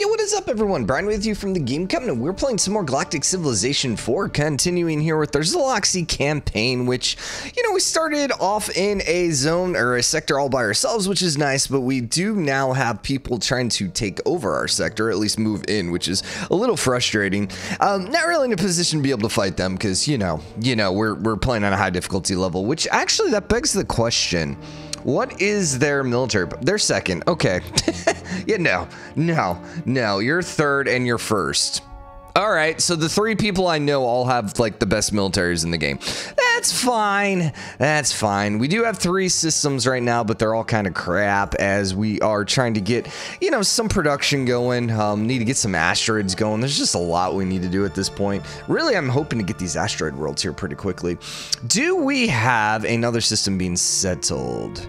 Yo, what is up everyone? Brian with you from TheGameCommon, and we're playing some more Galactic Civilization 4, continuing here with their Xeloxi campaign, which, you know, we started off in a zone or a sector all by ourselves, which is nice, but we do now have people trying to take over our sector, at least move in, which is a little frustrating. Not really in a position to be able to fight them because, you know, we're playing on a high difficulty level, which actually that begs the question. What is their military? They're second. Okay. Yeah, no. You're third and you're first. All right. So the three people I know all have like the best militaries in the game. That's fine. That's fine. We do have three systems right now, but they're all kind of crap as we are trying to get, you know, some production going. Need to get some asteroids going. There's just a lot we need to do at this point. Really, I'm hoping to get these asteroid worlds here pretty quickly. Do we have another system being settled?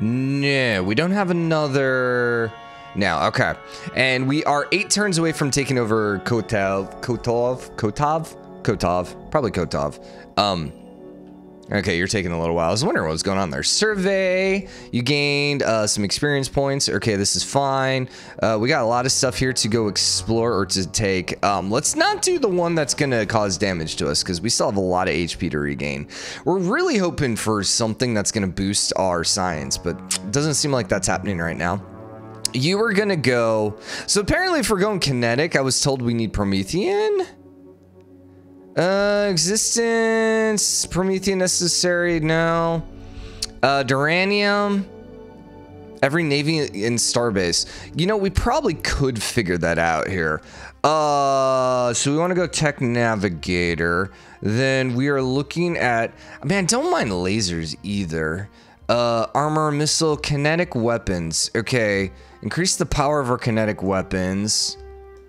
No, we don't have another... Now, okay, and we are 8 turns away from taking over Kotov. Okay, you're taking a little while. I was wondering what was going on there. Survey, you gained some experience points. Okay, this is fine. We got a lot of stuff here to go explore or to take. Let's not do the one that's going to cause damage to us because we still have a lot of HP to regain. We're really hoping for something that's going to boost our science, but it doesn't seem like that's happening right now. You were gonna go. So apparently, if we're going kinetic, I was told we need Promethean. Existence, Promethean necessary. No. Duranium. Every navy in starbase. You know, we probably could figure that out here. So we want to go tech navigator. Then we are looking at. Man, don't mind lasers either. Armor, missile, kinetic weapons. Okay. Increase the power of our kinetic weapons.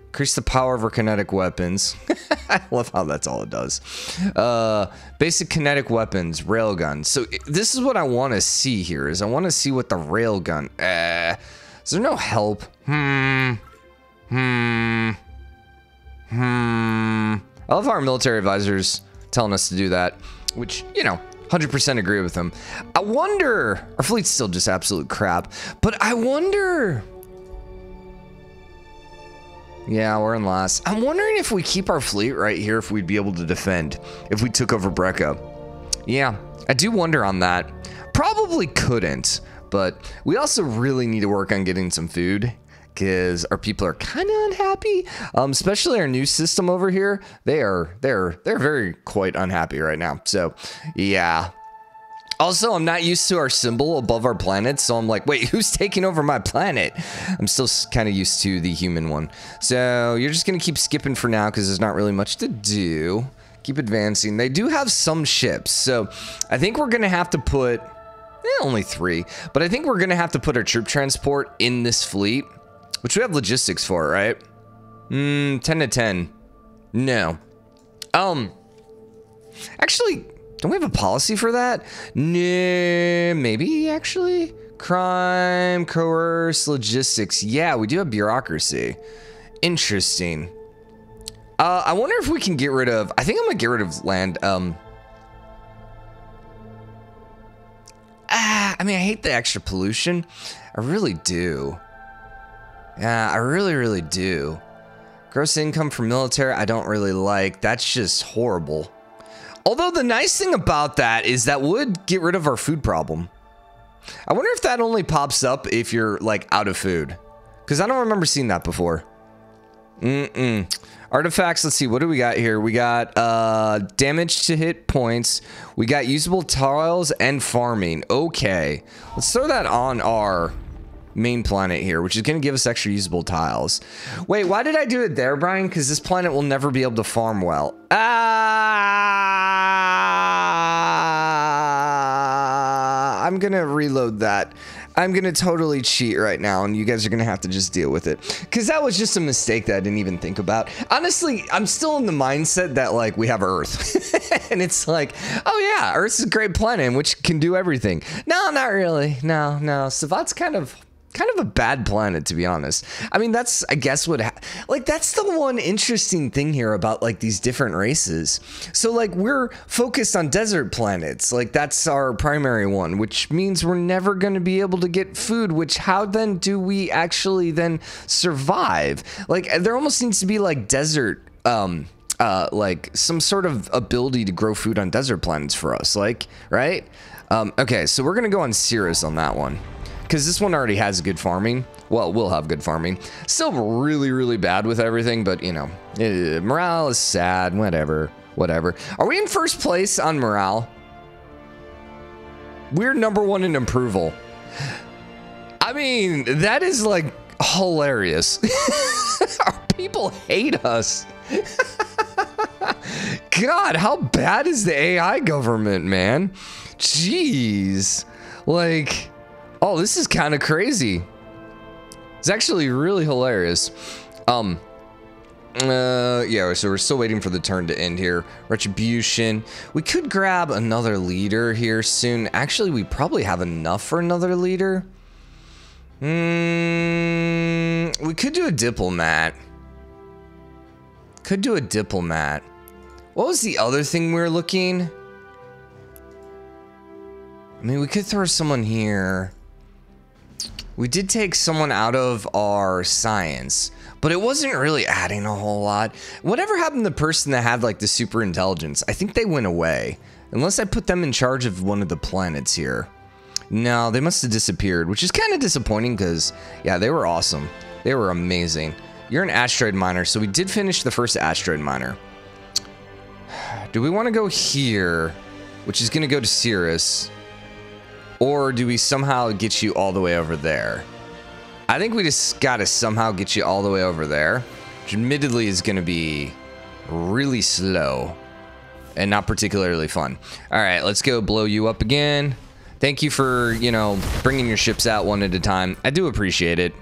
Increase the power of our kinetic weapons. I love how that's all it does. Basic kinetic weapons, railgun. So this is what I want to see here is I want to see what the railgun. Is there no help? I love our military advisors telling us to do that, which, you know, 100% agree with them. I wonder, our fleet's still just absolute crap, but I wonder. Yeah, we're in last. I'm wondering if we keep our fleet right here, if we'd be able to defend if we took over Breco. Yeah, I do wonder on that. Probably couldn't, but we also really need to work on getting some food because our people are kind of unhappy, especially our new system over here. They're very quite unhappy right now. So, yeah. Also, I'm not used to our symbol above our planet, so I'm like, wait, who's taking over my planet? I'm still kind of used to the human one. So you're just gonna keep skipping for now because there's not really much to do. Keep advancing. They do have some ships, so I think we're gonna have to put only 3, but I think we're gonna have to put our troop transport in this fleet. Which we have logistics for, right? 10 to 10. No. Actually, don't we have a policy for that? No, maybe, actually. Crime, coerce, logistics. Yeah, we do have bureaucracy. Interesting. I wonder if we can get rid of... I think I'm going to get rid of land. I mean, I hate the extra pollution. I really do. Yeah, I really do. Gross income for military, I don't really like. That's just horrible. Although the nice thing about that is that would get rid of our food problem. I wonder if that only pops up if you're, like, out of food. Because I don't remember seeing that before. Artifacts, let's see. What do we got here? We got damage to hit points. We got usable tiles and farming. Okay. Let's throw that on our... main planet here, which is going to give us extra usable tiles. Wait, why did I do it there, Brian? Because this planet will never be able to farm well. I'm going to reload that. I'm going to totally cheat right now, and you guys are going to have to just deal with it. Because that was just a mistake that I didn't even think about. Honestly, I'm still in the mindset that, like, we have Earth. And it's like, oh, yeah, Earth's a great planet, which can do everything. No, not really. No. Savat's kind of... kind of a bad planet, to be honest. I mean, that's, I guess, what, like, that's the one interesting thing here about, like, these different races. So, like, we're focused on desert planets. Like, that's our primary one, which means we're never going to be able to get food, which how then do we actually then survive? Like, there almost needs to be, like, desert, like, some sort of ability to grow food on desert planets for us, like, right? Okay, so we're going to go on Cirrus on that one. Because this one already has good farming. Well, we'll have good farming. Still really, really bad with everything, but, you know, morale is sad, whatever, whatever. Are we in first place on morale? We're #1 in approval. I mean, that is, like, hilarious. Our people hate us. God, how bad is the AI government, man? Jeez. Like... oh, this is kind of crazy. It's actually really hilarious. Yeah, so we're still waiting for the turn to end here. Retribution. We could grab another leader here soon. Actually, we probably have enough for another leader. We could do a diplomat. Could do a diplomat. What was the other thing we were looking? I mean, we could throw someone here. We did take someone out of our science, but it wasn't really adding a whole lot. Whatever happened to the person that had, like, the super intelligence? I think they went away. Unless I put them in charge of one of the planets here. No, they must have disappeared, which is kind of disappointing because, yeah, they were awesome. They were amazing. You're an asteroid miner, so we did finish the first asteroid miner. Do we want to go here, which is going to go to Cirrus? Or do we somehow get you all the way over there? I think we just gotta somehow get you all the way over there. Which admittedly is gonna be really slow. And not particularly fun. Alright, let's go blow you up again. Thank you for, you know, bringing your ships out one at a time. I do appreciate it.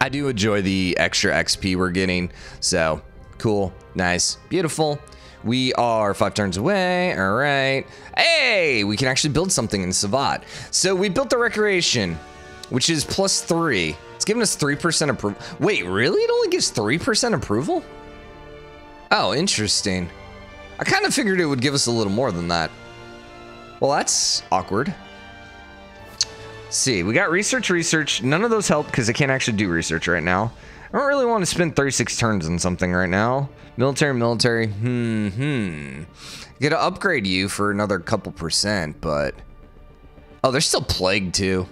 I do enjoy the extra XP we're getting. So, cool, nice, beautiful. We are 5 turns away. All right. Hey, we can actually build something in Savat. So we built the recreation, which is +3. It's giving us 3% approval. Wait, really? It only gives 3% approval? Oh, interesting. I kind of figured it would give us a little more than that. Well, that's awkward. Let's see, we got research, research. None of those help because I can't actually do research right now. I don't really want to spend 36 turns on something right now. Military, military. Gonna upgrade you for another couple %, but... oh, they're still plagued, too.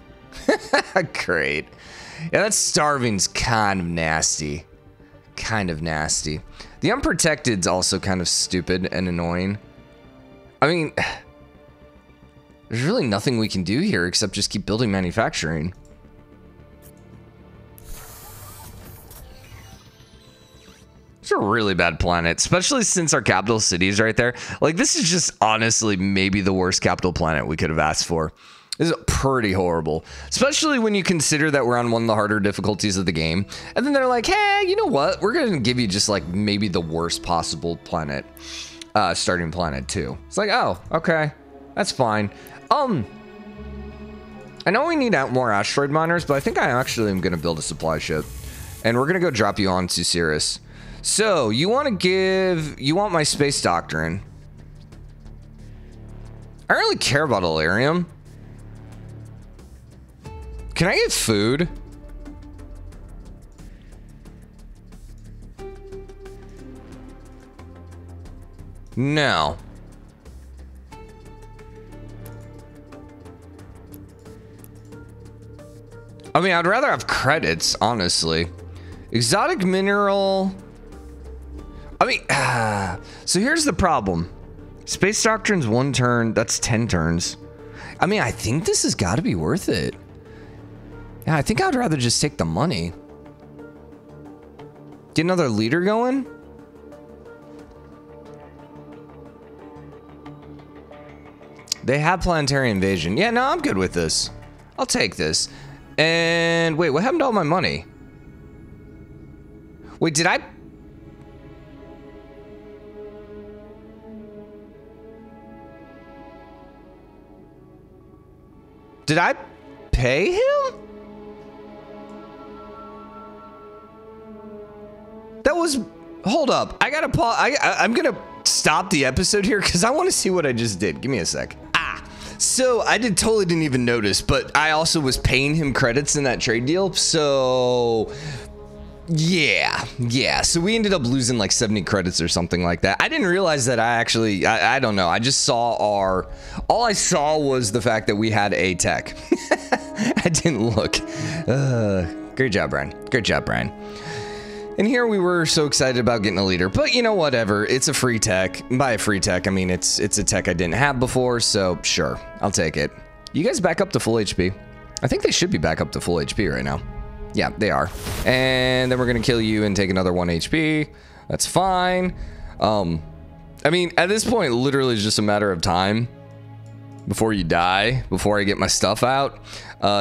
Great. Yeah, that starving's kind of nasty. Kind of nasty. The unprotected's also kind of stupid and annoying. I mean... there's really nothing we can do here except just keep building manufacturing. It's a really bad planet, especially since our capital city is right there. Like, this is just honestly maybe the worst capital planet we could have asked for. This is pretty horrible, especially when you consider that we're on one of the harder difficulties of the game. And then they're like, hey, you know what? We're going to give you just, like, maybe the worst possible planet, starting planet too. It's like, oh, okay, that's fine. I know we need out more asteroid miners, but I think I actually am going to build a supply ship. And we're going to go drop you onto Cirrus. So, you want to give... you want my space doctrine. I don't really care about Illyrium. Can I get food? No. I mean, I'd rather have credits, honestly. Exotic mineral... I mean, so here's the problem. Space Doctrine's 1 turn. That's 10 turns. I mean, I think this has got to be worth it. Yeah, I think I'd rather just take the money. Get another leader going? They have planetary invasion. Yeah, no, I'm good with this. I'll take this. And wait, what happened to all my money? Wait, did I... did I pay him? was... Hold up. I gotta pause. I'm gonna stop the episode here because I want to see what I just did. Give me a sec. So I totally didn't even notice, but I also was paying him credits in that trade deal. So yeah. So we ended up losing like 70 credits or something like that. I didn't realize that. I don't know. I just saw our, all I saw was the fact that we had a tech. I didn't look. Great job, Brian. Great job, Brian. And here we were so excited about getting a leader, but you know, whatever, it's a free tech. By a free tech, I mean, it's a tech I didn't have before, so sure, I'll take it. You guys back up to full HP. I think they should be back up to full HP right now. Yeah, they are. And then we're gonna kill you and take another 1 HP. That's fine. I mean, at this point, literally it's just a matter of time before you die, before I get my stuff out.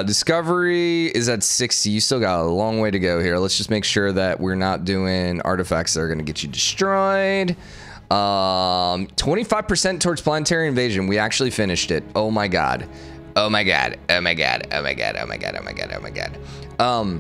Discovery is at 60. You still got a long way to go here. Let's just make sure that we're not doing artifacts that are going to get you destroyed. 25% towards planetary invasion. We actually finished it. Oh my god. Oh my god. Oh my god. Oh my god. Oh my god. Oh my god. Oh my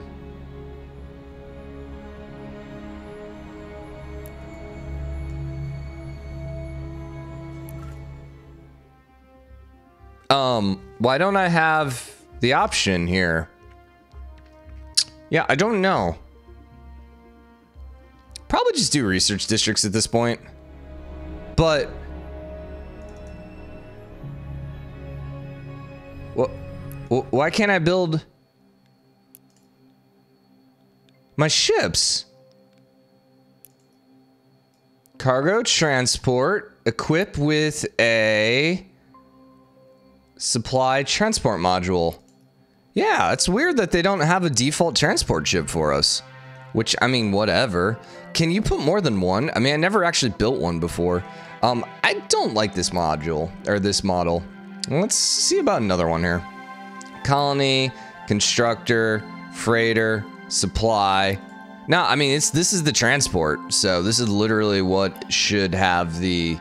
god. Why don't I have the option here? Yeah, I don't know. Probably just do research districts at this point. But why can't I build my ships? Cargo transport, equip with a supply transport module. Yeah, it's weird that they don't have a default transport ship for us. Which, I mean, whatever. Can you put more than one? I mean, I never actually built one before. I don't like this module, or this model. Let's see about another one here. Colony, constructor, freighter, supply. No, I mean, this is the transport. So this is literally what should have the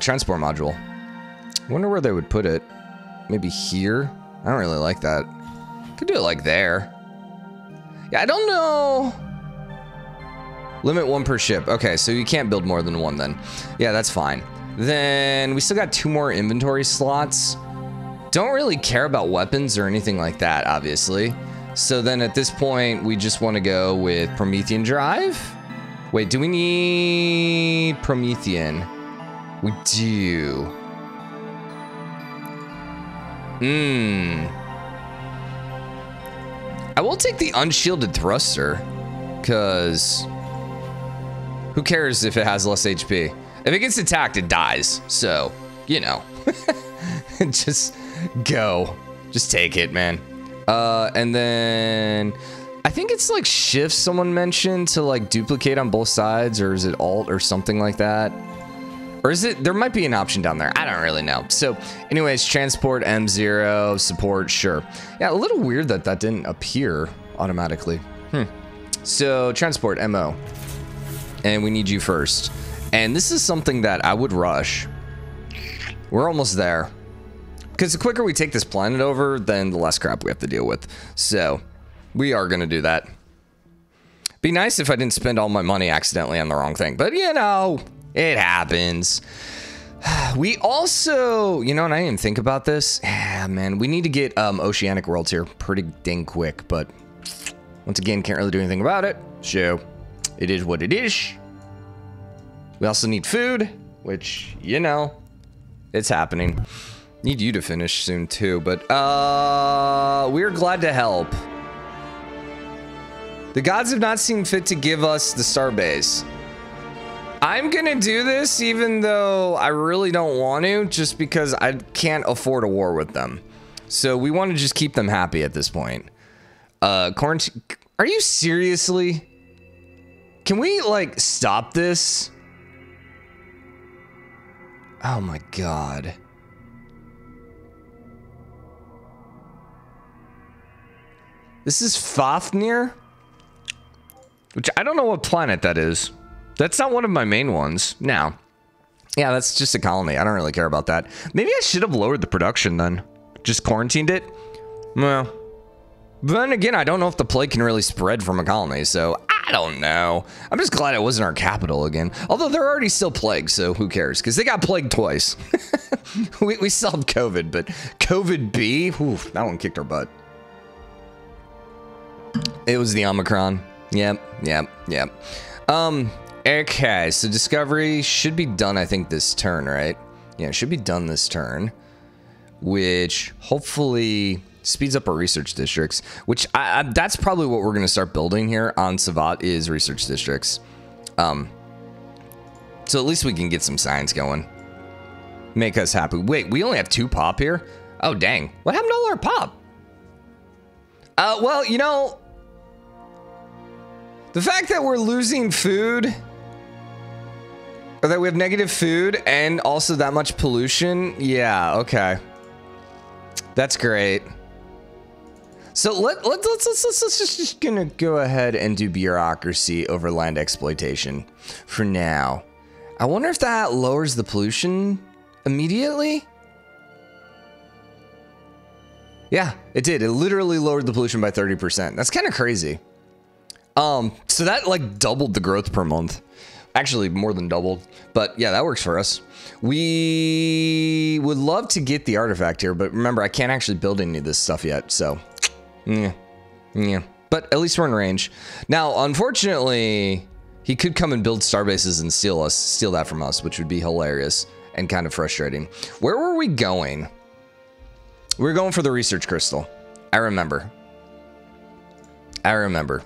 transport module. I wonder where they would put it. Maybe here? I don't really like that. Could do it like there. Yeah, I don't know. Limit 1 per ship. Okay, so you can't build more than one then. Yeah, that's fine. Then we still got 2 more inventory slots. Don't really care about weapons or anything like that, obviously. So then at this point, we just want to go with Promethean Drive. Wait, do we need Promethean? We do. I will take the unshielded thruster, because who cares if it has less HP? If it gets attacked, it dies. So, you know, just go. Just take it, man. And then I think it's like shift someone mentioned to like duplicate on both sides, or is it alt or something like that? Or is it, there might be an option down there. I don't really know. So anyways, transport M0, support, sure. Yeah, a little weird that that didn't appear automatically. So transport MO, and we need you first. And this is something that I would rush. We're almost there. Because the quicker we take this planet over, then the less crap we have to deal with. So we are going to do that. Be nice if I didn't spend all my money accidentally on the wrong thing. But, you know, it happens. We also, you know, and I didn't even think about this. Yeah, man, we need to get Oceanic Worlds here pretty dang quick. But, once again, can't really do anything about it. So, it is what it is. We also need food, which, you know, it's happening. Need you to finish soon, too. But, we're glad to help. The gods have not seen fit to give us the starbase. I'm gonna do this even though I really don't want to, just because I can't afford a war with them. So we want to just keep them happy at this point. Quarantine. Are you seriously? Can we like stop this? Oh my god. This is Fafnir? Which, I don't know what planet that is. That's not one of my main ones. No. Yeah, that's just a colony. I don't really care about that. Maybe I should have lowered the production then. Just quarantined it? Well, But then again, I don't know if the plague can really spread from a colony, so I don't know. I'm just glad it wasn't our capital again. Although they're already still plagued, so who cares? Because they got plagued twice. we solved COVID, but COVID B? Oof, that one kicked our butt. It was the Omicron. Yep. Okay, so Discovery should be done, I think, this turn, right? Yeah, it should be done this turn, which hopefully speeds up our research districts, which that's probably what we're going to start building here on Savat is research districts. So at least we can get some science going. Make us happy. Wait, we only have 2 pop here? Oh, dang. What happened to all our pop? Well, you know, the fact that we're losing food, or that we have negative food and also that much pollution. Yeah, okay. That's great. So let's just gonna go ahead and do bureaucracy over land exploitation for now. I wonder if that lowers the pollution immediately. Yeah, it did. It literally lowered the pollution by 30%. That's kind of crazy. So that like doubled the growth per month. Actually, more than doubled. But yeah, that works for us. We would love to get the artifact here, but remember, I can't actually build any of this stuff yet, so... Yeah, yeah. But at least we're in range. Now, unfortunately, he could come and build star bases and steal that from us, which would be hilarious and kind of frustrating. Where were we going? We were going for the research crystal. I remember. You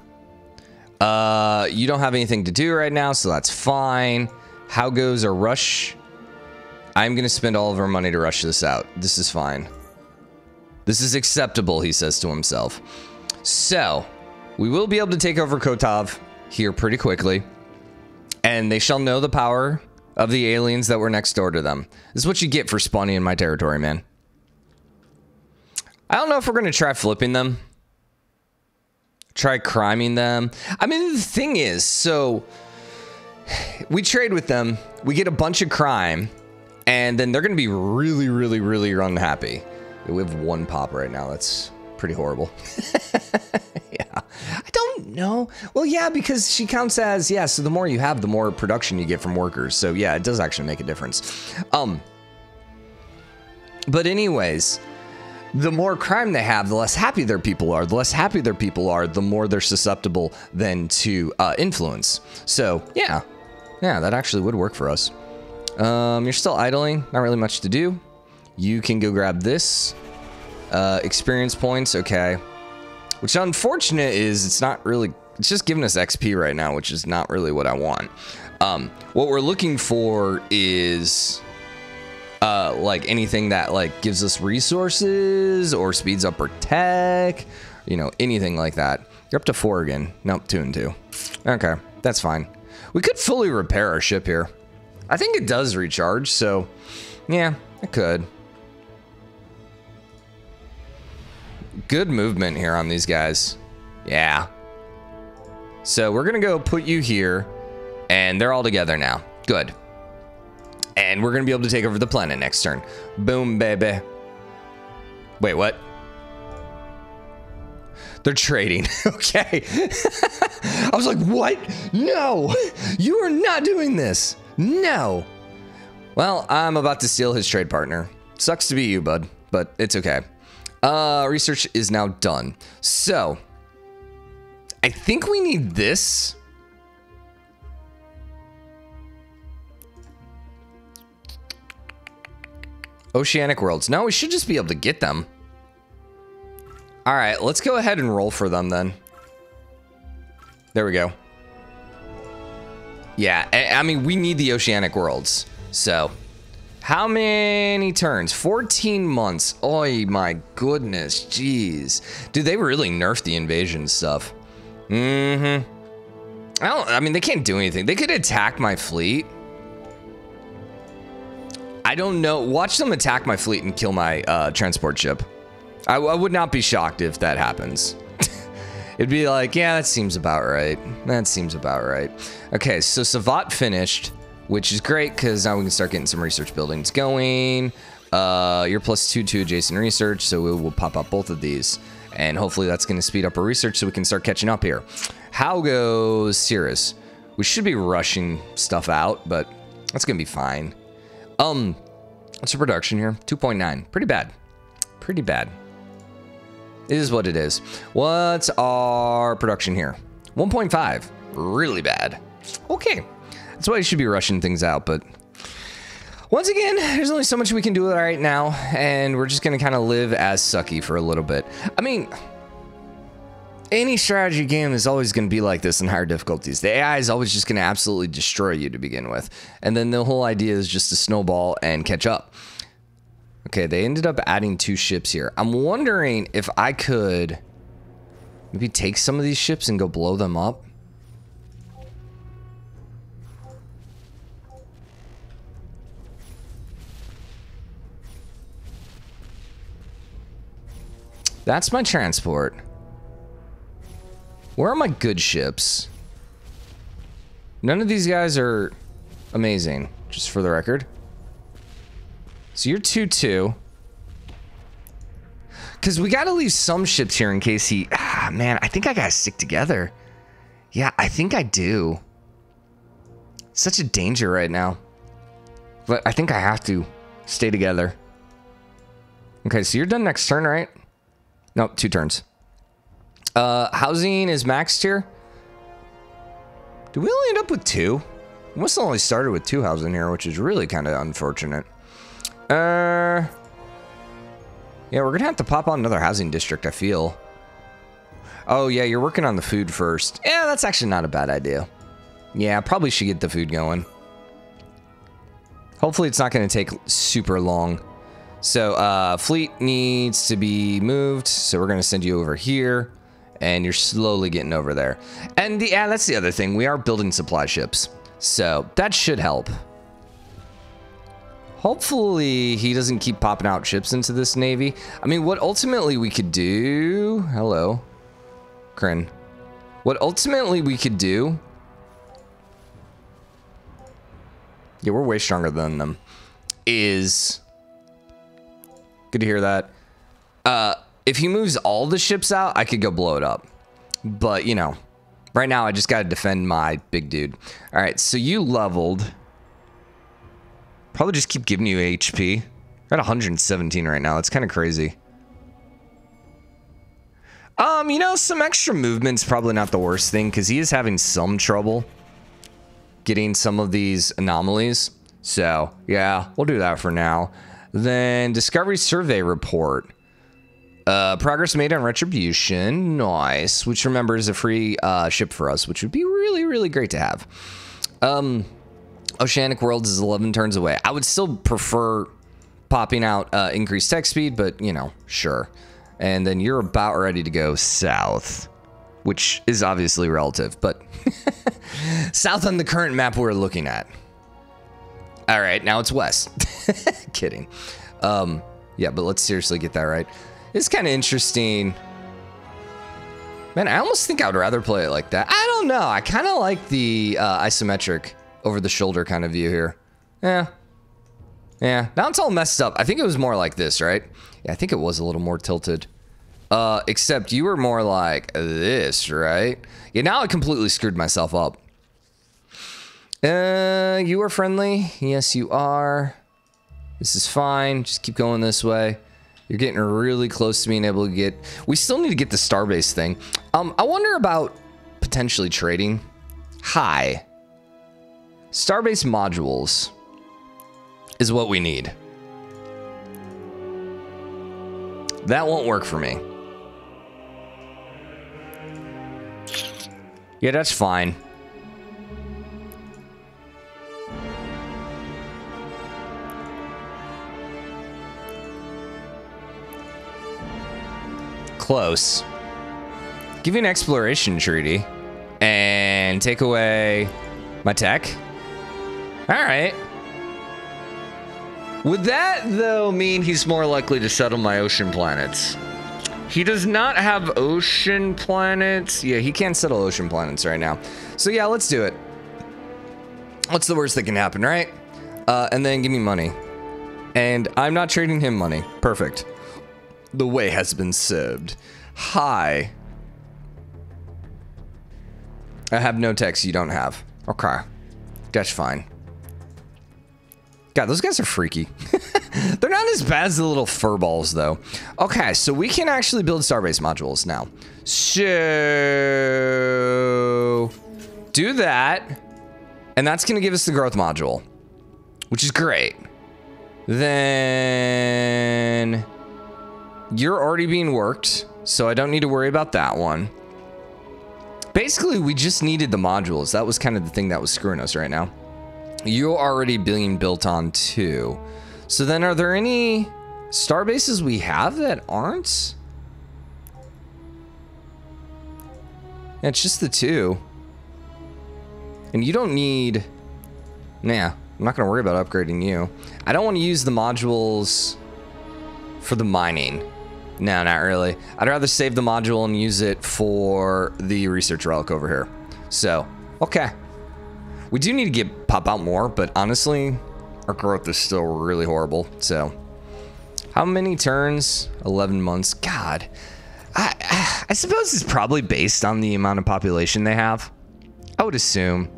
don't have anything to do right now, so that's fine. How goes a rush? I'm going to spend all of our money to rush this out. This is fine. This is acceptable, he says to himself. So, we will be able to take over Kotov here pretty quickly. And they shall know the power of the aliens that were next door to them. This is what you get for spawning in my territory, man. I don't know if we're going to try flipping them. Try criming them. I mean, the thing is, so we trade with them, we get a bunch of crime, and then they're going to be really, really, really unhappy. We have 1 pop right now. That's pretty horrible. Yeah. I don't know. Well, yeah, because she counts as, yeah, so the more you have, the more production you get from workers. So, yeah, it does actually make a difference. But anyways, the more crime they have, the less happy their people are. The less happy their people are, the more they're susceptible then to influence. So, yeah. Yeah, that actually would work for us. You're still idling. Not really much to do. You can go grab this. Experience points, okay. Which unfortunate is it's not really... It's just giving us XP right now, which is not really what I want. What we're looking for is... like anything that like gives us resources or speeds up our tech, you know, anything like that. You're up to 4 again. Nope, 2 and 2. Okay, that's fine. We could fully repair our ship here. I think it does recharge, so yeah, it could. Good movement here on these guys. Yeah. So we're gonna go put you here, and they're all together now. Good. And we're going to be able to take over the planet next turn. Boom, baby. Wait, what? They're trading. Okay. I was like, what? No, you are not doing this. No. Well, I'm about to steal his trade partner. Sucks to be you, bud, but it's okay. Research is now done. So, I think we need this. Oceanic worlds. No, we should just be able to get them. All right, let's go ahead and roll for them then. There we go. Yeah, I mean, we need the oceanic worlds. So, how many turns? 14 months. Oh my goodness, jeez. Dude, they really nerfed the invasion stuff. Mm-hmm. I mean, they can't do anything. They could attack my fleet. I don't know. Watch them attack my fleet and kill my transport ship. I would not be shocked if that happens. It'd be like, yeah, that seems about right. That seems about right. Okay, so Savat finished, which is great because now we can start getting some research buildings going. You're +2 to adjacent research, so we will pop up both of these. And hopefully that's going to speed up our research so we can start catching up here. How goes Cirrus? We should be rushing stuff out, but that's going to be fine. What's the production here? 2.9. Pretty bad. Pretty bad. It is what it is. What's our production here? 1.5. Really bad. Okay. That's why you should be rushing things out, but... once again, there's only so much we can do right now, and we're just going to kind of live as sucky for a little bit. I mean, any strategy game is always going to be like this in higher difficulties. The AI is always just going to absolutely destroy you to begin with, and then the whole idea is just to snowball and catch up. Okay, they ended up adding 2 ships here. I'm wondering if I could maybe take some of these ships and go blow them up. That's my transport. Where are my good ships? None of these guys are amazing, just for the record. So you're 2-2. Because we got to leave some ships here in case he... ah, man, I think I got to stick together. Yeah, I think I do. Such a danger right now. But I think I have to stay together. Okay, so you're done next turn, right? Nope, 2 turns. Housing is maxed here. Did we only end up with 2? We must have only started with 2 housing here, which is really kind of unfortunate. Yeah, we're going to have to pop on another housing district, I feel. Oh, yeah, you're working on the food first. Yeah, that's actually not a bad idea. Yeah, I probably should get the food going. Hopefully it's not going to take super long. So, fleet needs to be moved, so we're going to send you over here, and you're slowly getting over there. And yeah, that's the other thing. We are building supply ships, so that should help. Hopefully, he doesn't keep popping out ships into this navy. I mean, what ultimately we could do... hello, Krynn. What ultimately we could do... yeah, we're way stronger than them. Is... good to hear that. If he moves all the ships out, I could go blow it up. But, you know, right now I just got to defend my big dude. All right, so you leveled. Probably just keep giving you HP. We're at 117 right now. It's kind of crazy. You know, some extra movement's probably not the worst thing because he is having some trouble getting some of these anomalies. So, yeah, we'll do that for now. Then Discovery Survey Report. Progress made on Retribution. Nice. Which, remember, is a free ship for us, which would be really, really great to have. Oceanic Worlds is 11 turns away. I would still prefer popping out increased tech speed, but, you know, sure. And then you're about ready to go south, which is obviously relative, but south on the current map we're looking at. All right, now it's west. Kidding. Yeah, but let's seriously get that right. It's kind of interesting. Man, I almost think I would rather play it like that. I don't know. I kind of like the isometric over-the-shoulder kind of view here. Yeah. Yeah. Now it's all messed up. I think it was more like this, right? Yeah, I think it was a little more tilted. Except you were more like this, right? Yeah, now I completely screwed myself up. You are friendly. Yes, you are. This is fine. Just keep going this way. You're getting really close to being able to get... we still need to get the Starbase thing. I wonder about potentially trading. Hi. Starbase modules is what we need. That won't work for me. Yeah, that's fine. Close. Give you an exploration treaty and take away my tech. All right. Would that, though, mean he's more likely to settle my ocean planets? He does not have ocean planets. Yeah, he can't settle ocean planets right now. So, yeah, let's do it. What's the worst that can happen, right? And then give me money. And I'm not trading him money. Perfect. The way has been served. Hi. I have no text you don't have. Okay. That's fine. God, those guys are freaky. They're not as bad as the little furballs, though. Okay, so we can actually build starbase modules now. So... do that. And that's going to give us the growth module. Which is great. Then... you're already being worked, so I don't need to worry about that one. Basically, we just needed the modules. That was kind of the thing that was screwing us right now. You're already being built on too. So then are there any star bases we have that aren't? It's just the two. And you don't need... nah, I'm not going to worry about upgrading you. I don't want to use the modules for the mining. No, not really. I'd rather save the module and use it for the research relic over here. So, okay. We do need to get pop out more, but honestly, our growth is still really horrible. So, how many turns? 11 months. God. I suppose it's probably based on the amount of population they have. I would assume.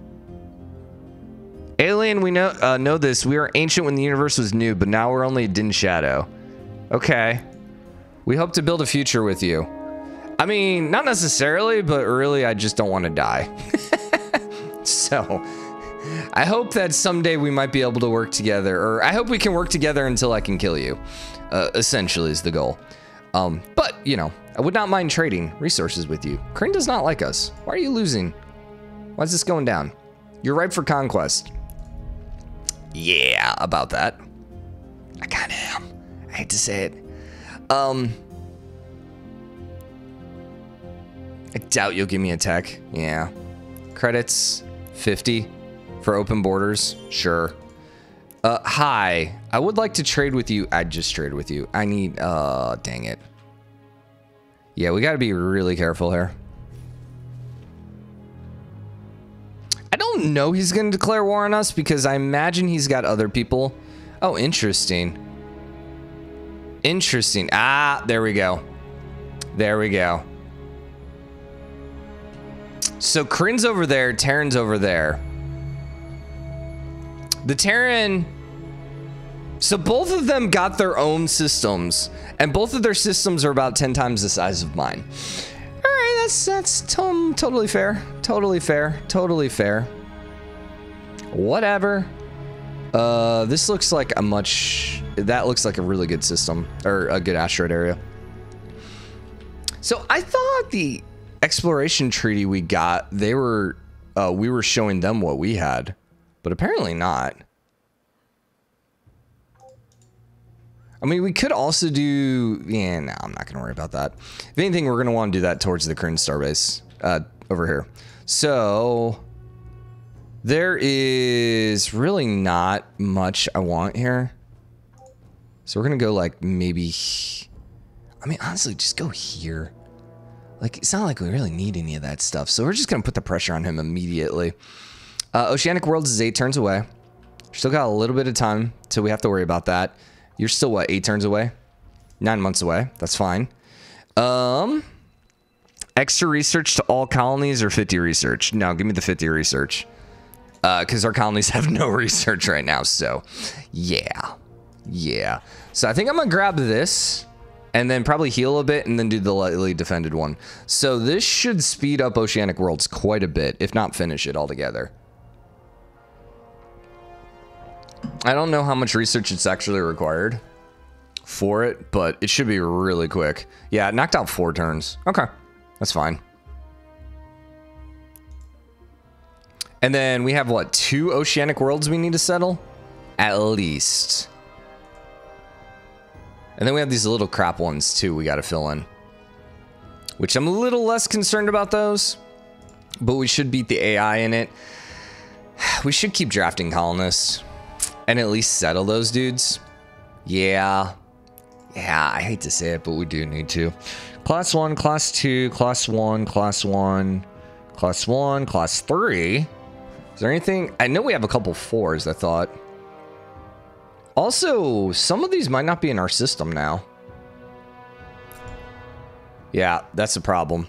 Alien, we know this. We were ancient when the universe was new, but now we're only a dim shadow. Okay. We hope to build a future with you. I mean, not necessarily, but really, I just don't want to die. So... I hope that someday we might be able to work together, or I hope we can work together until I can kill you, essentially is the goal. But, you know, I would not mind trading resources with you. Krynn does not like us. Why are you losing? Why is this going down? You're ripe for conquest. Yeah, about that. I kind of am. I hate to say it. I doubt you'll give me a tech. Yeah. Credits, 50. For open borders, sure. Hi. I would like to trade with you. I just traded with you. I need, dang it. Yeah, we gotta be really careful here. I don't know he's gonna declare war on us because I imagine he's got other people. Oh, interesting. Interesting. Ah, there we go. There we go. So Krynn's over there, Terran's over there. The Terran, so both of them got their own systems, and both of their systems are about 10 times the size of mine. All right, that's totally fair, totally fair, totally fair. Whatever. This looks like a much, that looks like a really good system, or a good asteroid area. So I thought the exploration treaty we got, they were, we were showing them what we had. But apparently not. I mean, we could also do... yeah, no, I'm not going to worry about that. If anything, we're going to want to do that towards the Krynn starbase over here. So, there is really not much I want here. So, we're going to go, like, maybe... I mean, honestly, just go here. Like, it's not like we really need any of that stuff. So, we're just going to put the pressure on him immediately. Oceanic Worlds is 8 turns away. Still got a little bit of time till we have to worry about that. You're still, what, 8 turns away? 9 months away. That's fine. Extra research to all colonies or 50 research? No, give me the 50 research. Because our colonies have no research right now, so. Yeah. Yeah. So I think I'm going to grab this. And then probably heal a bit and then do the lightly defended one. So this should speed up Oceanic Worlds quite a bit. If not, finish it altogether. I don't know how much research it's actually required for it, but it should be really quick. Yeah, it knocked out 4 turns. Okay, that's fine. And then we have, what, 2 Oceanic Worlds we need to settle? At least. And then we have these little crap ones, too, we got to fill in. Which I'm a little less concerned about those, but we should beat the AI in it. We should keep drafting colonists. And at least settle those dudes. Yeah. Yeah, I hate to say it, but we do need to. Class 1, Class 2, Class 1, Class 1, Class 1, Class 3. Is there anything? I know we have a couple 4s, I thought. Also, some of these might not be in our system now. Yeah, that's a problem.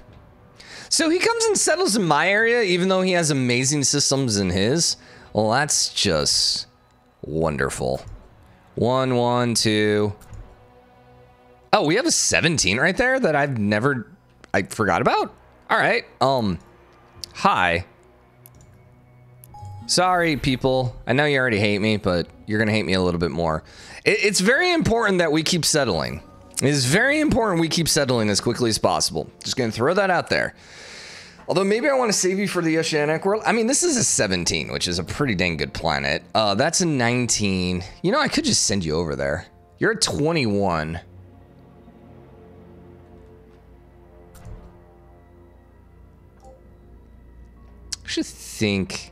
So he comes and settles in my area, even though he has amazing systems in his. Well, that's just wonderful. 1, 1, 2. Oh, we have a 17 right there that I've never... I forgot about? All right. Hi. Sorry, people. I know you already hate me, but you're going to hate me a little bit more. It's very important that we keep settling. It is very important we keep settling as quickly as possible. Just going to throw that out there. Although maybe I want to save you for the oceanic world. I mean, this is a 17, which is a pretty dang good planet. That's a 19. You know, I could just send you over there. You're a 21. I should think...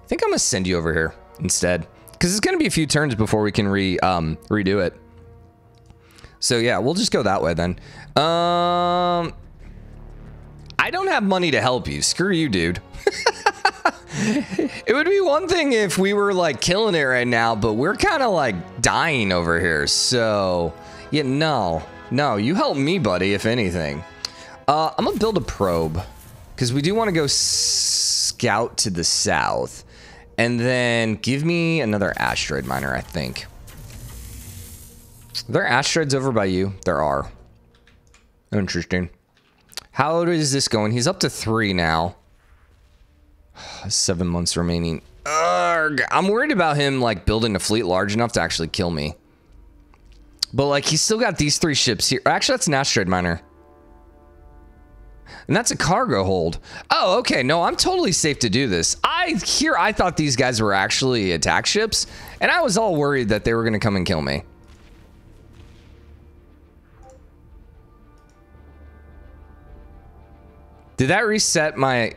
I think I'm going to send you over here instead. Because it's going to be a few turns before we can redo it. So yeah, we'll just go that way then. I don't have money to help you. Screw you, dude. It would be one thing if we were like killing it right now, but we're kind of like dying over here. So yeah, no, you help me, buddy, if anything. I'm gonna build a probe because we do want to go scout to the south, and then give me another asteroid miner, I think. Are there asteroids over by you? There are. Interesting. How is this going? He's up to 3 now. 7 months remaining. Urgh. I'm worried about him, like, building a fleet large enough to actually kill me. But, like, he's still got these 3 ships here. Actually, that's an asteroid miner. And that's a cargo hold. Oh, okay. No, I'm totally safe to do this. I thought these guys were actually attack ships. And I was all worried that they were going to come and kill me. Did that reset my...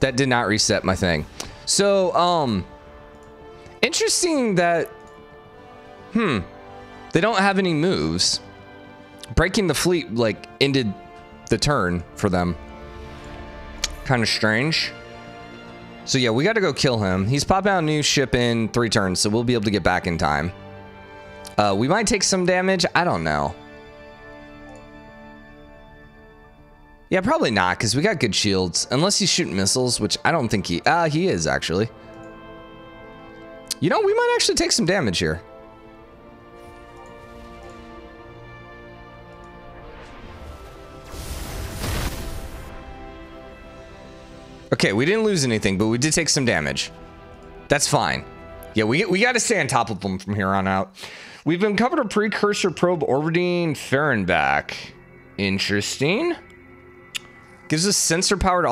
That did not reset my thing. So, interesting that... They don't have any moves. Breaking the fleet, like, ended the turn for them. Kind of strange. So, yeah, we got to go kill him. He's popping out a new ship in 3 turns, so we'll be able to get back in time. We might take some damage. I don't know. Yeah, probably not, because we got good shields. Unless he's shooting missiles, which I don't think he... he is, actually. You know, we might actually take some damage here. Okay, we didn't lose anything, but we did take some damage. That's fine. Yeah, we got to stay on top of them from here on out. We've uncovered a precursor probe orbiting Ferenbach. Interesting. Gives us sensor-powered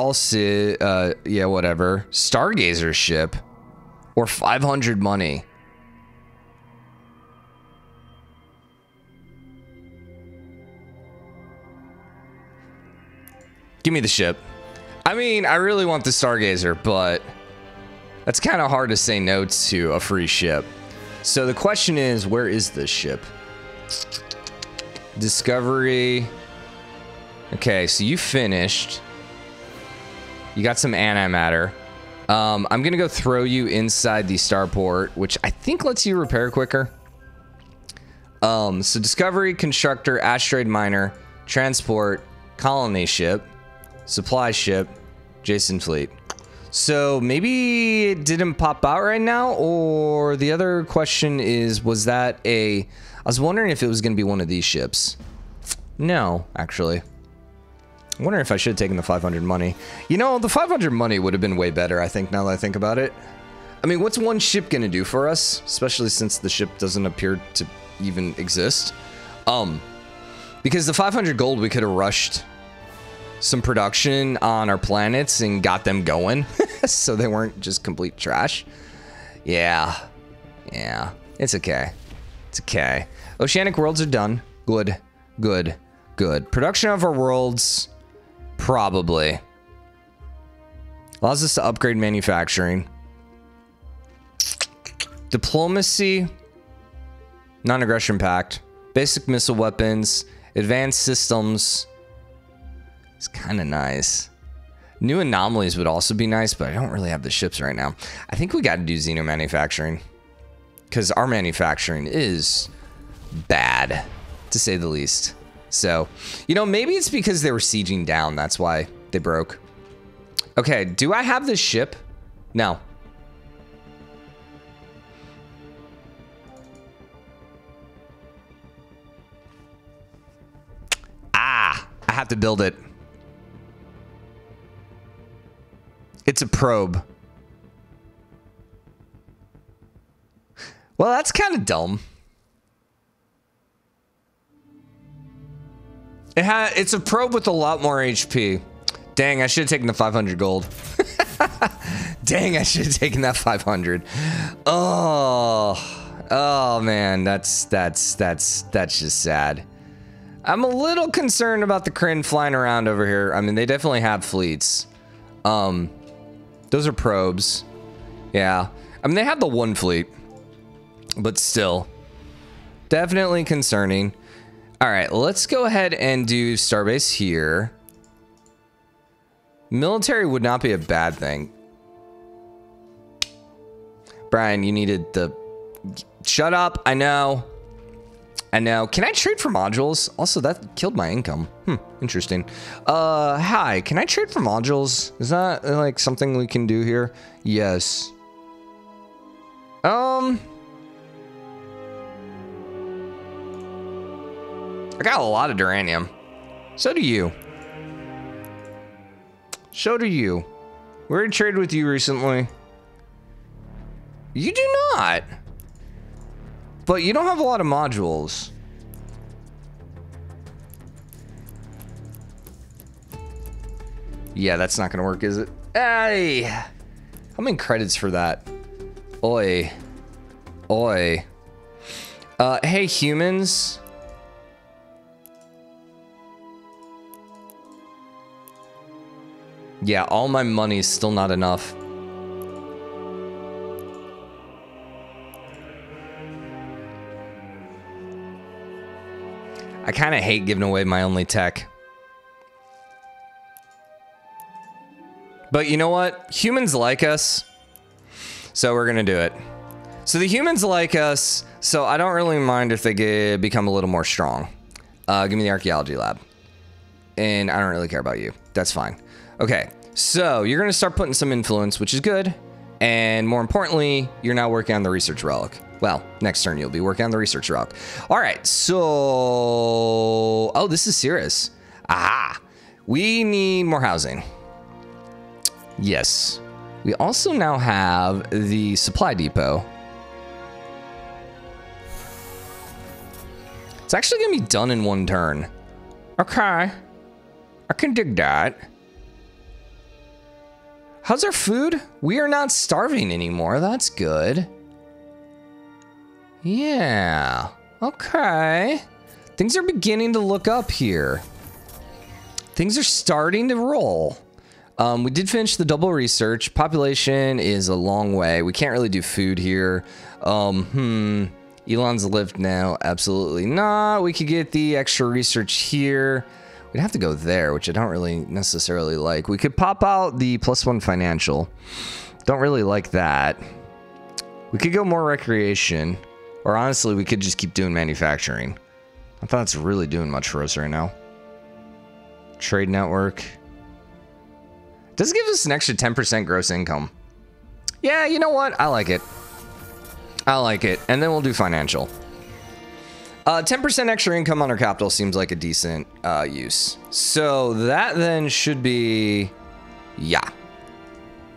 yeah, whatever. Stargazer ship. Or 500 money. Give me the ship. I mean, I really want the Stargazer, but... That's kind of hard to say no to a free ship. So the question is, where is this ship? Discovery... Okay, so you finished. You got some antimatter. I'm going to go throw you inside the starport, which I think lets you repair quicker. So Discovery, Constructor, Asteroid Miner, Transport, Colony Ship, Supply Ship, Jason Fleet. So maybe it didn't pop out right now, or the other question is, was that a... I was wondering if it was going to be one of these ships. No, actually. I wonder if I should have taken the 500 money. You know, the 500 money would have been way better, I think, now that I think about it. I mean, what's one ship going to do for us? Especially since the ship doesn't appear to even exist. Because the 500 gold, we could have rushed some production on our planets and got them going. So they weren't just complete trash. Yeah. Yeah. It's okay. It's okay. Oceanic worlds are done. Good. Good. Good. Production of our worlds... Probably. Allows us to upgrade manufacturing. Diplomacy. Non-aggression pact. Basic missile weapons. Advanced systems. It's kind of nice. New anomalies would also be nice, but I don't really have the ships right now. I think we got to do xeno manufacturing. Because our manufacturing is bad. to say the least. So, you know, maybe it's because they were sieging down. That's why they broke. Okay, do I have this ship? No. Ah, I have to build it. It's a probe. Well, that's kind of dumb. It's a probe with a lot more HP. Dang, I should have taken the 500 gold. Dang, I should have taken that 500. Oh man, that's just sad. I'm a little concerned about the Krynn flying around over here. I mean, they definitely have fleets. Those are probes. Yeah, I mean, they have the one fleet, but still, definitely concerning. All right, let's go ahead and do Starbase here. Military would not be a bad thing. Brian, you needed the... Shut up, I know. I know. Can I trade for modules? Also, that killed my income. Hmm, interesting. Hi, can I trade for modules? Is that, like, something we can do here? Yes. I got a lot of Duranium. So do you. So do you. We already traded with you recently. You do not. But you don't have a lot of modules. Yeah, that's not gonna work, is it? Hey! How many credits for that? Oi. Oi. Hey, humans. Yeah, all my money is still not enough. I kind of hate giving away my only tech. But you know what? Humans like us. So we're going to do it. So the humans like us. So I don't really mind if they become a little more strong. Give me the archaeology lab. And I don't really care about you. That's fine. Okay, so you're going to start putting some influence, which is good. And more importantly, you're now working on the research relic. Well, next turn you'll be working on the research relic. All right, so... Oh, this is Cirrus. Aha! We need more housing. Yes. We also now have the supply depot. It's actually going to be done in one turn. Okay. I can dig that. How's our food? We are not starving anymore. That's good. Yeah. Okay. Things are beginning to look up here. Things are starting to roll. We did finish the double research. Population is a long way. We can't really do food here. Elon's lived now. Absolutely not. We could get the extra research here. We'd have to go there, which I don't really necessarily like. We could pop out the +1 financial. Don't really like that. We could go more recreation. Or honestly, we could just keep doing manufacturing. I thought it's really doing much for us right now. Trade network. It does give us an extra 10% gross income. Yeah, you know what? I like it. I like it. And then we'll do financial. 10% extra income on our capital seems like a decent use. So that then should be... Yeah.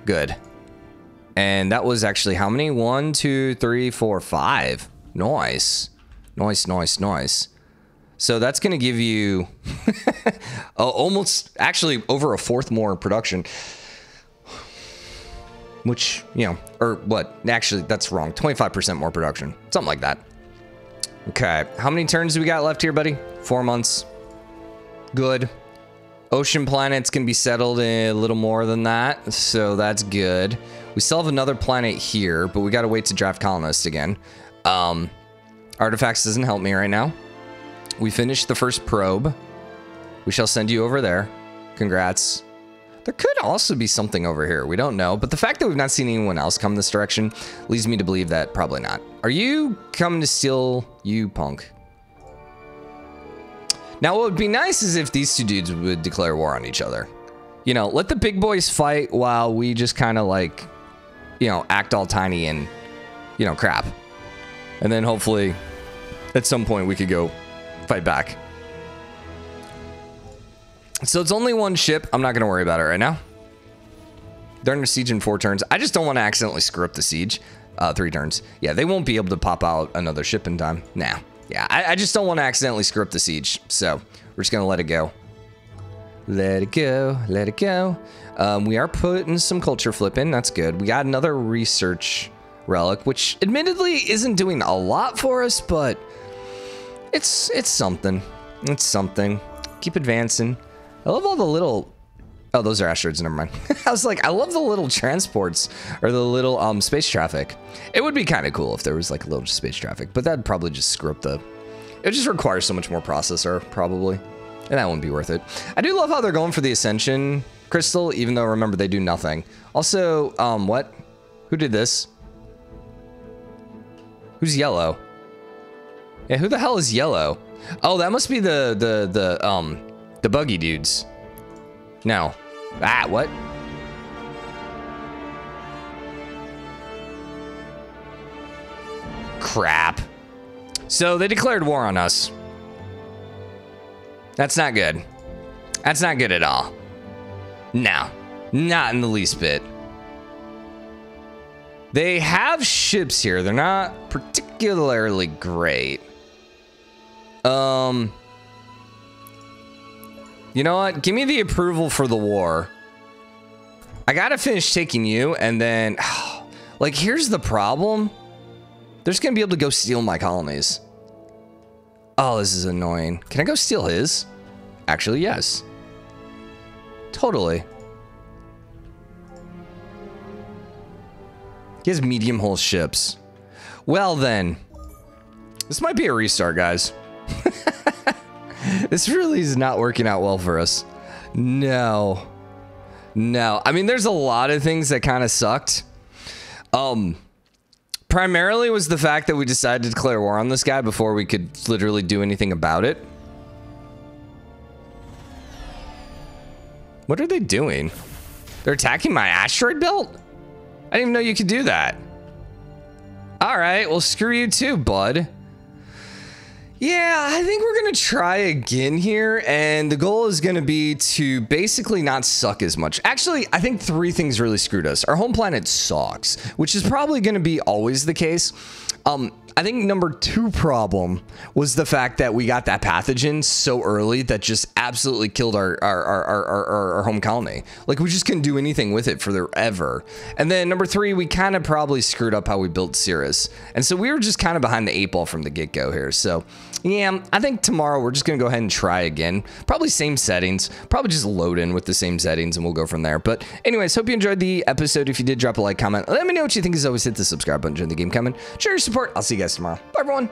Good. And that was actually how many? 1, 2, 3, 4, 5. Nice. Nice, nice, nice. So that's going to give you... almost... Actually, over a fourth more production. Which, you know... Or what? Actually, that's wrong. 25% more production. Something like that. Okay, how many turns do we got left here, buddy? 4 months. Good. Ocean planets can be settled in a little more than that, so that's good. We still have another planet here, but we gotta wait to draft colonists again. Artifacts doesn't help me right now. We finished the first probe. We shall send you over there. Congrats. There could also be something over here. We don't know. But the fact that we've not seen anyone else come this direction leads me to believe that probably not. Are you coming to steal, you punk? Now, what would be nice is if these two dudes would declare war on each other. You know, let the big boys fight while we just kind of like, you know, act all tiny and, you know, crap. And then hopefully at some point we could go fight back. So it's only one ship. I'm not going to worry about it right now. They're under siege in 4 turns. I just don't want to accidentally screw up the siege. 3 turns. Yeah, they won't be able to pop out another ship in time. Nah. Yeah, I just don't want to accidentally screw up the siege. So we're just going to let it go. Let it go. Let it go. We are putting some culture flip in. That's good. We got another research relic, which admittedly isn't doing a lot for us, but it's something. It's something. Keep advancing. I love all the little... Oh, those are asteroids. Never mind. I was like, I love the little transports or the little space traffic. It would be kind of cool if there was like a little space traffic, but that'd probably just screw up the... It just requires so much more processor, probably. And that wouldn't be worth it. I do love how they're going for the Ascension Crystal, even though, remember, they do nothing. Also, what? Who did this? Who's yellow? Yeah, who the hell is yellow? Oh, that must be the buggy dudes. No. Ah, what? Crap. So they declared war on us. That's not good. That's not good at all. No. Not in the least bit. They have ships here. They're not particularly great. You know what? Give me the approval for the war. I gotta finish taking you, and then... Like, here's the problem. They're just gonna be able to go steal my colonies. Oh, this is annoying. Can I go steal his? Actually, yes. Totally. He has medium-hull ships. Well, then. This might be a restart, guys. This really is not working out well for us. No. No. I mean, there's a lot of things that kind of sucked. Primarily was the fact that we decided to declare war on this guy before we could literally do anything about it. What are they doing? They're attacking my asteroid belt? I didn't even know you could do that. All right. Well, screw you too, bud. Yeah, I think we're going to try again here, and the goal is going to be to basically not suck as much. Actually, I think 3 things really screwed us. Our home planet sucks, which is probably going to be always the case. I think number 2 problem was the fact that we got that pathogen so early that just absolutely killed our home colony. Like, we just couldn't do anything with it forever. And then number 3, we kind of probably screwed up how we built Cirrus. And so we were just kind of behind the 8 ball from the get-go here. So, yeah, I think tomorrow we're just going to go ahead and try again. Probably same settings. Probably just load in with the same settings, and we'll go from there. But anyways, hope you enjoyed the episode. If you did, drop a like, comment. Let me know what you think. As always, hit the subscribe button, join the game coming. Share your support. I'll see you guys tomorrow. Bye, everyone.